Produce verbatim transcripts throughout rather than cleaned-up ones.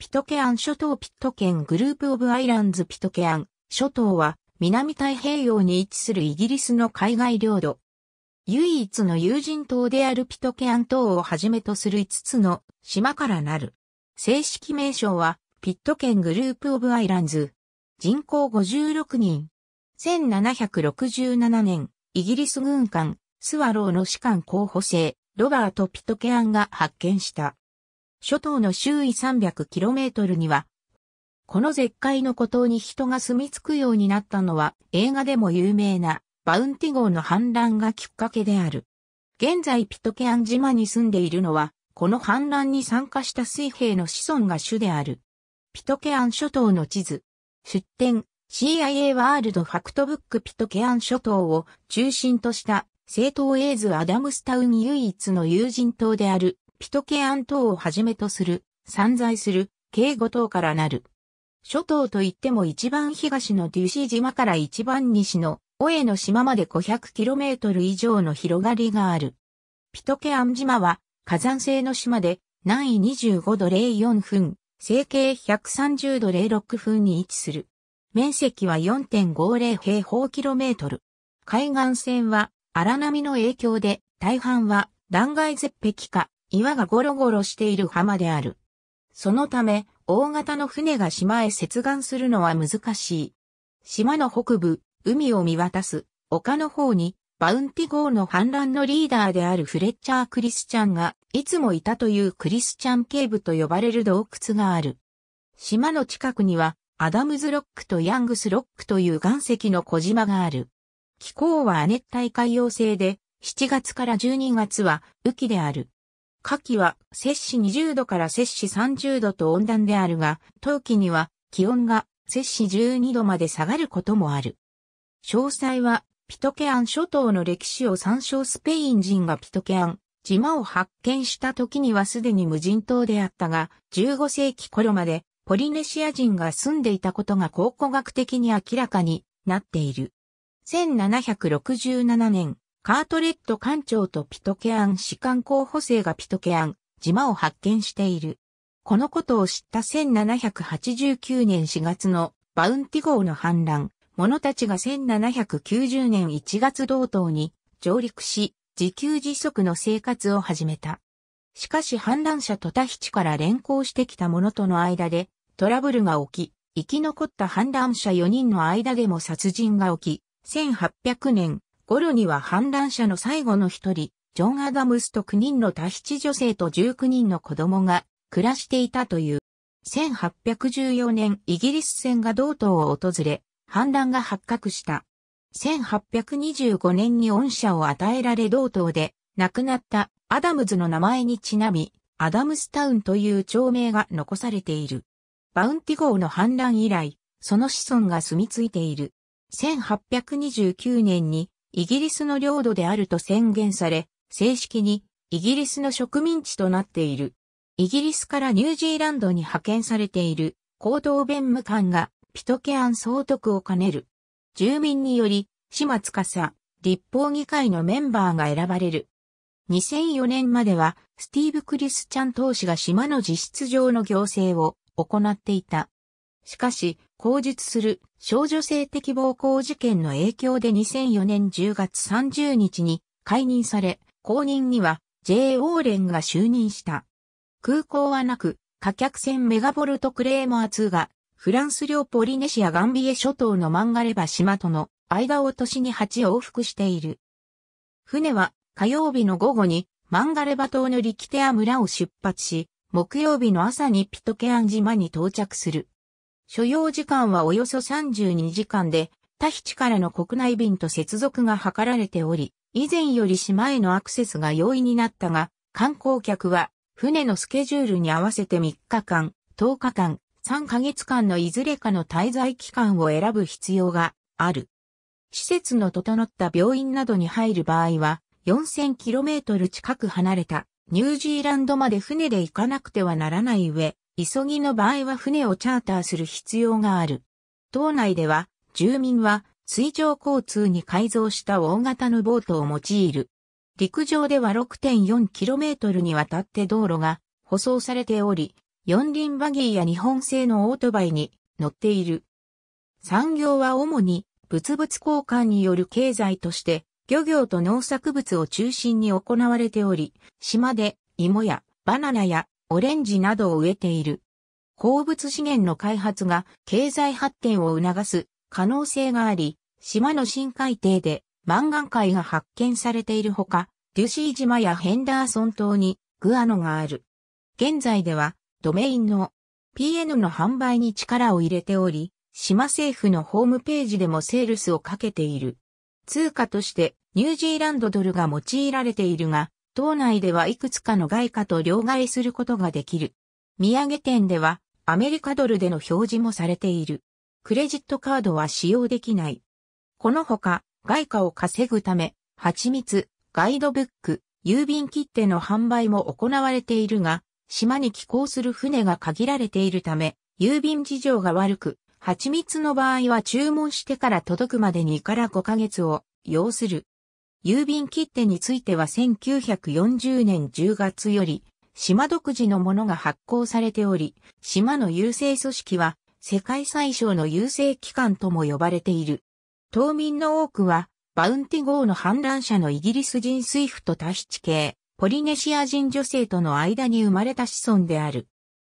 ピトケアン諸島Pitcairn Group of Islandsピトケアン諸島は南太平洋に位置するイギリスの海外領土。唯一の有人島であるピトケアン島をはじめとするいつつの島からなる。正式名称はPitcairn Group of Islands。人口ごじゅうろくにん。せんななひゃくろくじゅうななねん、イギリス軍艦スワローの士官候補生、ロバート・ピトケアンが発見した。諸島の周囲 さんびゃくキロメートル には、この絶海の孤島に人が住み着くようになったのは映画でも有名なバウンティ号の氾濫がきっかけである。現在ピトケアン島に住んでいるのは、この氾濫に参加した水兵の子孫が主である。ピトケアン諸島の地図。出典 シーアイエー ワールドファクトブックピトケアン諸島を中心としたセートウェイズアダムスタウン唯一の有人島である。ピトケアン島をはじめとする、散在する、計ごとうからなる。諸島といっても一番東のデュシー島から一番西のオエの島まで ごひゃくキロメートル 以上の広がりがある。ピトケアン島は火山性の島で南緯にじゅうごどれいよんふん、西経ひゃくさんじゅうどれいろくふんに位置する。面積は よんてんごぜろへいほうキロメートル。海岸線は荒波の影響で大半は断崖絶壁か。岩がゴロゴロしている浜である。そのため、大型の船が島へ接岸するのは難しい。島の北部、海を見渡す、丘の方に、バウンティ号の反乱のリーダーであるフレッチャー・クリスチャンが、いつもいたというクリスチャンケーブと呼ばれる洞窟がある。島の近くには、アダムズロックとヤングスロックという岩石の小島がある。気候は亜熱帯海洋性で、しちがつからじゅうにがつは雨季である。夏季は摂氏にじゅうどから摂氏さんじゅうどと温暖であるが、冬季には気温が摂氏じゅうにどまで下がることもある。詳細はピトケアン諸島の歴史を参照スペイン人がピトケアン島を発見した時にはすでに無人島であったが、じゅうごせいき頃までポリネシア人が住んでいたことが考古学的に明らかになっている。せんななひゃくろくじゅうななねん、カートレット艦長とピトケアン士官候補生がピトケアン島を発見している。このことを知ったせんななひゃくはちじゅうきゅうねんしがつのバウンティ号の氾濫、者たちがせんななひゃくきゅうじゅうねんいちがつ同島に上陸し、自給自足の生活を始めた。しかし氾濫者とタヒチから連行してきた者との間でトラブルが起き、生き残った氾濫者よにんの間でも殺人が起き、せんはっぴゃくねん、頃には反乱者の最後の一人、ジョン・アダムスときゅうにんのタヒチ女性とじゅうきゅうにんの子供が暮らしていたという。せんはっぴゃくじゅうよねんイギリス船が同島を訪れ、反乱が発覚した。せんはっぴゃくにじゅうごねんに恩赦を与えられ同島で亡くなったアダムズの名前にちなみ、アダムスタウンという町名が残されている。バウンティ号の反乱以来、その子孫が住み着いている。せんはっぴゃくにじゅうきゅうねんに、イギリスの領土であると宣言され、正式にイギリスの植民地となっている。イギリスからニュージーランドに派遣されている高等弁務官がピトケアン総督を兼ねる。住民により、島司、立法議会のメンバーが選ばれる。にせんよねんまでは、スティーブ・クリスチャン党首が島の実質上の行政を行っていた。しかし、後述する少女性的暴行事件の影響でにせんよねんじゅうがつさんじゅうにちに解任され、後任には ジェイ オーレンが就任した。空港はなく、貨客船メガボルトクレーマーツーがフランス領ポリネシアガンビエ諸島のマンガレバ島との間を年にはちおうふくしている。船は火曜日の午後にマンガレバ島のリキテア村を出発し、木曜日の朝にピトケアン島に到着する。所要時間はおよそさんじゅうにじかんで、タヒチからの国内便と接続が図られており、以前より島へのアクセスが容易になったが、観光客は船のスケジュールに合わせてみっかかん、とおかかん、さんかげつかんのいずれかの滞在期間を選ぶ必要がある。施設の整った病院などに入る場合は、よんせんキロメートル 近く離れたニュージーランドまで船で行かなくてはならない上、急ぎの場合は船をチャーターする必要がある。島内では、住民は水上交通に改造した大型のボートを用いる。陸上では ろくてんよんキロメートル にわたって道路が舗装されており、四輪バギーや日本製のオートバイに乗っている。産業は主に物々交換による経済として漁業と農作物を中心に行われており、島で芋やバナナやオレンジなどを植えている。鉱物資源の開発が経済発展を促す可能性があり、島の深海底でマンガン貝が発見されているほか、デュシー島やヘンダーソン島にグアノがある。現在ではドメインの ピーエヌ の販売に力を入れており、島政府のホームページでもセールスをかけている。通貨としてニュージーランドドルが用いられているが、島内ではいくつかの外貨と両替することができる。土産店ではアメリカドルでの表示もされている。クレジットカードは使用できない。このほか、外貨を稼ぐため、蜂蜜、ガイドブック、郵便切手の販売も行われているが、島に寄港する船が限られているため、郵便事情が悪く、蜂蜜の場合は注文してから届くまでにからごかげつを要する。郵便切手についてはせんきゅうひゃくよんじゅうねんじゅうがつより、島独自のものが発行されており、島の郵政組織は、世界最小の郵政機関とも呼ばれている。島民の多くは、バウンティ号の反乱者のイギリス人スイフとタヒチ系、ポリネシア人女性との間に生まれた子孫である。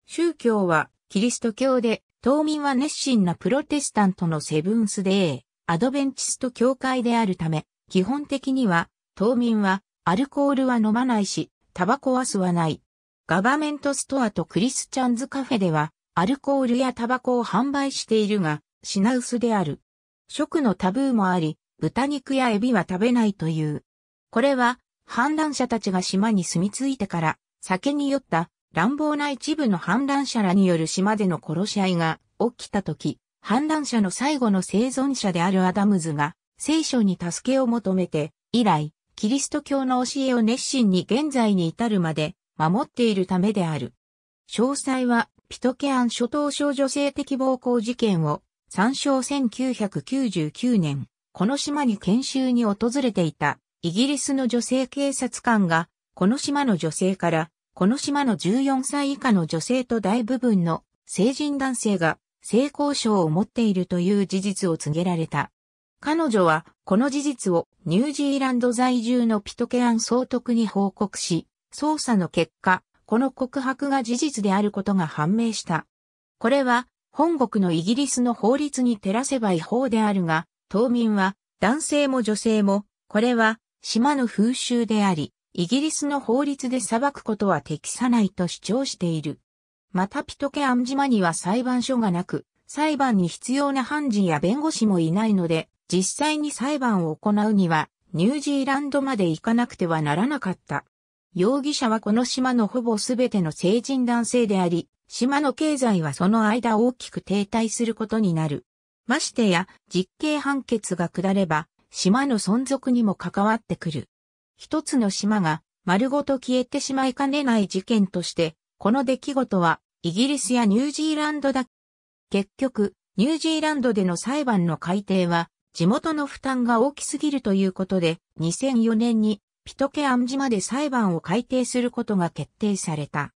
宗教は、キリスト教で、島民は熱心なプロテスタントのセブンスデー、アドベンチスト教会であるため、基本的には、島民は、アルコールは飲まないし、タバコは吸わない。ガバメントストアとクリスチャンズカフェでは、アルコールやタバコを販売しているが、品薄である。食のタブーもあり、豚肉やエビは食べないという。これは、反乱者たちが島に住み着いてから、酒に酔った乱暴な一部の反乱者らによる島での殺し合いが起きたとき、反乱者の最後の生存者であるアダムズが、聖書に助けを求めて、以来、キリスト教の教えを熱心に現在に至るまで守っているためである。詳細は、ピトケアン諸島少女性的暴行事件を、参照せんきゅうひゃくきゅうじゅうきゅうねん、この島に研修に訪れていたイギリスの女性警察官が、この島の女性から、この島のじゅうよんさい以下の女性と大部分の成人男性が性交渉を持っているという事実を告げられた。彼女は、この事実をニュージーランド在住のピトケアン総督に報告し、捜査の結果、この告白が事実であることが判明した。これは、本国のイギリスの法律に照らせば違法であるが、島民は男性も女性も、これは島の風習であり、イギリスの法律で裁くことは適さないと主張している。またピトケアン島には裁判所がなく、裁判に必要な判事や弁護士もいないので、実際に裁判を行うには、ニュージーランドまで行かなくてはならなかった。容疑者はこの島のほぼすべての成人男性であり、島の経済はその間大きく停滞することになる。ましてや、実刑判決が下れば、島の存続にも関わってくる。一つの島が丸ごと消えてしまいかねない事件として、この出来事はイギリスやニュージーランドだ。結局、ニュージーランドでの裁判の改定は、地元の負担が大きすぎるということで、にせんよねんにピトケアン島で裁判を改定することが決定された。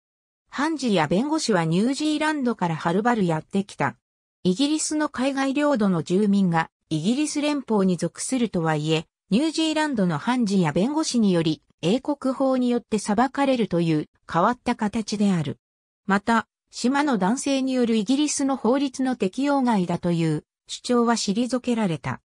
判事や弁護士はニュージーランドからはるばるやってきた。イギリスの海外領土の住民がイギリス連邦に属するとはいえ、ニュージーランドの判事や弁護士により英国法によって裁かれるという変わった形である。また、島の男性によるイギリスの法律の適用外だという主張は退けられた。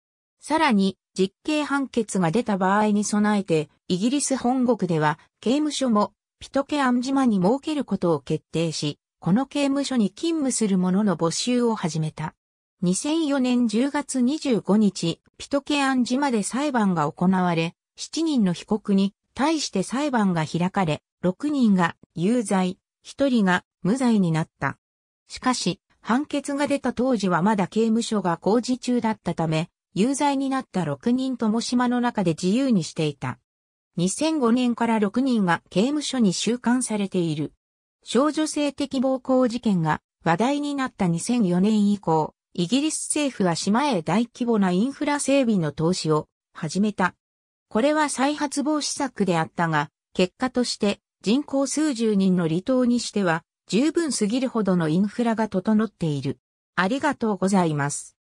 さらに、実刑判決が出た場合に備えて、イギリス本国では刑務所もピトケアン島に設けることを決定し、この刑務所に勤務する者の募集を始めた。にせんよねんじゅうがつにじゅうごにち、ピトケアン島で裁判が行われ、しちにんの被告に対して裁判が開かれ、ろくにんが有罪、ひとりが無罪になった。しかし、判決が出た当時はまだ刑務所が工事中だったため、有罪になったろくにんとも島の中で自由にしていた。にせんごねんからろくにんが刑務所に収監されている。少女性的暴行事件が話題になったにせんよねん以降、イギリス政府は島へ大規模なインフラ整備の投資を始めた。これは再発防止策であったが、結果として人口数十人の離島にしては十分すぎるほどのインフラが整っている。ありがとうございます。